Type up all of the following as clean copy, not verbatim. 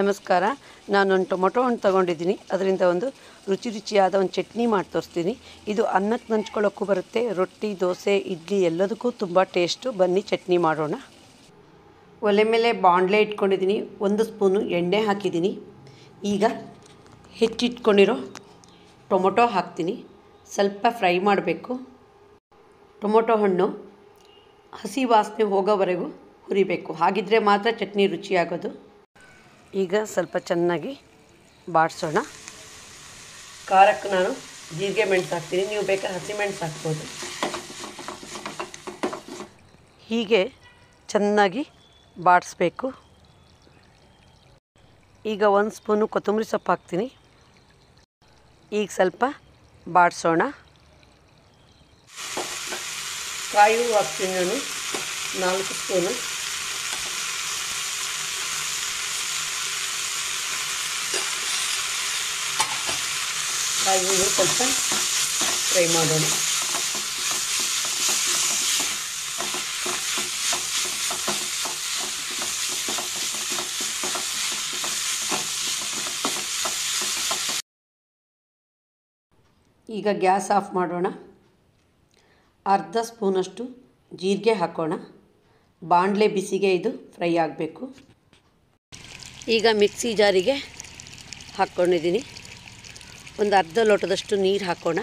ನಮಸ್ಕಾರ ನಾನು ಒಂದು ಟೊಮೆಟೊ ಹಣ್ಣು ತಗೊಂಡಿದ್ದೀನಿ ಅದರಿಂದ ಒಂದು ರುಚಿಯಾದ ಒಂದು ಚಟ್ನಿ ಮಾಡಿ ತೋರಿಸ್ತೀನಿ ಇದು ಅನ್ನಕ್ಕೆ ನಂಚ್ಕೊಳ್ಳೋಕ್ಕೂ ಬರುತ್ತೆ ರೊಟ್ಟಿ ದೋಸೆ ಇಡ್ಲಿ ಎಲ್ಲದಕ್ಕೂ ತುಂಬ ಟೇಸ್ಟ್ ಬನ್ನಿ ಚಟ್ನಿ ಮಾಡೋಣ ಒಲೆ ಮೇಲೆ ಬಾಣಲೆ ಇಟ್ಕೊಂಡಿದ್ದೀನಿ ಒಂದು ಸ್ಪೂನ್ ಎಣ್ಣೆ ಹಾಕಿದ್ದೀನಿ ಈಗ ಹೆಚ್ಚಿಟ್ಕೊಂಡಿರೋ ಟೊಮೆಟೊ ಹಾಕ್ತೀನಿ ಸ್ವಲ್ಪ ಫ್ರೈ ಮಾಡಬೇಕು ಟೊಮೆಟೊ ಹಣ್ಣು ಹಸಿ ವಾಸನೆ ಹೋಗೋವರೆಗೂ ಹುರಿಬೇಕು ಹಾಗಿದ್ರೆ ಮಾತ್ರ ಚಟ್ನಿ ರುಚಿಯಾಗೋದು ಈಗ ಸ್ವಲ್ಪ ಚೆನ್ನಾಗಿ ಬಾಡಿಸೋಣ ಖಾರಕ್ಕೆ ನಾನು ಜೀರಿಗೆ ಮೆಣಸು ಹಾಕ್ತೀನಿ ನೀವು ಬೇಕಾ ಹಸಿ ಮೆಣಸು ಹಾಕ್ಬೋದು ಹೀಗೆ ಚೆನ್ನಾಗಿ ಬಾಡಿಸಬೇಕು ಈಗ ಒಂದು ಸ್ಪೂನು ಕೊತ್ತಂಬರಿ ಸೊಪ್ಪು ಹಾಕ್ತೀನಿ ಈಗ ಸ್ವಲ್ಪ ಬಾಡಿಸೋಣ ಕಾಯಿ ಹಾಕ್ತೀನಿ ನಾನು 4 ಸ್ಪೂನು ಕಾಯಿಗಳು ಸ್ವಲ್ಪ ಫ್ರೈ ಮಾಡೋಣ ಈಗ ಗ್ಯಾಸ್ ಆಫ್ ಮಾಡೋಣ ಅರ್ಧ ಸ್ಪೂನಷ್ಟು ಜೀರಿಗೆ ಹಾಕೋಣ ಬಾಣಲೆ ಬಿಸಿಗೆ ಇದು ಫ್ರೈ ಆಗಬೇಕು ಈಗ ಮಿಕ್ಸಿ ಜಾರಿಗೆ ಹಾಕ್ಕೊಂಡಿದ್ದೀನಿ ಒಂದು ಅರ್ಧ ಲೋಟದಷ್ಟು ನೀರು ಹಾಕೋಣ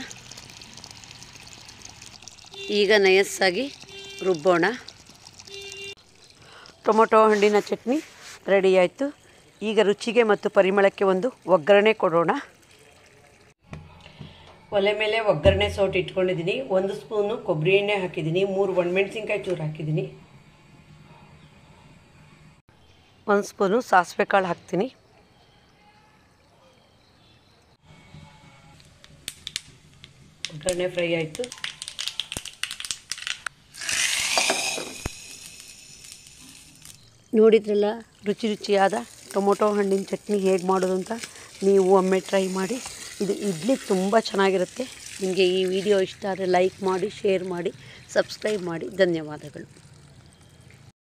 ಈಗ ನಯಸ್ಸಾಗಿ ರುಬ್ಬೋಣ ಟೊಮೊಟೊ ಹಣ್ಣಿನ ಚಟ್ನಿ ರೆಡಿಯಾಯಿತು ಈಗ ರುಚಿಗೆ ಮತ್ತು ಪರಿಮಳಕ್ಕೆ ಒಂದು ಒಗ್ಗರಣೆ ಕೊಡೋಣ ಒಲೆ ಮೇಲೆ ಒಗ್ಗರಣೆ ಸೌಟು ಇಟ್ಕೊಂಡಿದ್ದೀನಿ 1 ಸ್ಪೂನು ಕೊಬ್ಬರಿ ಎಣ್ಣೆ ಹಾಕಿದ್ದೀನಿ 3 ಒಣಮೆಣಸಿನ್ಕಾಯಿ ಚೂರು ಹಾಕಿದ್ದೀನಿ 1 ಸ್ಪೂನು ಸಾಸಿವೆ ಕಾಳು ಹಾಕ್ತೀನಿ ಒಗ್ಗರಣೆ ಫ್ರೈ ಆಯಿತು ನೋಡಿದ್ರಲ್ಲ ರುಚಿಯಾದ ಟೊಮೊಟೊ ಹಣ್ಣಿನ ಚಟ್ನಿ ಹೇಗೆ ಮಾಡೋದು ಅಂತ ನೀವು ಒಮ್ಮೆ ಟ್ರೈ ಮಾಡಿ ಇದು ಇಡ್ಲಿ ತುಂಬ ಚೆನ್ನಾಗಿರುತ್ತೆ ನಿಮಗೆ ಈ ವಿಡಿಯೋ ಇಷ್ಟ ಆದರೆ ಲೈಕ್ ಮಾಡಿ ಶೇರ್ ಮಾಡಿ ಸಬ್ಸ್ಕ್ರೈಬ್ ಮಾಡಿ ಧನ್ಯವಾದಗಳು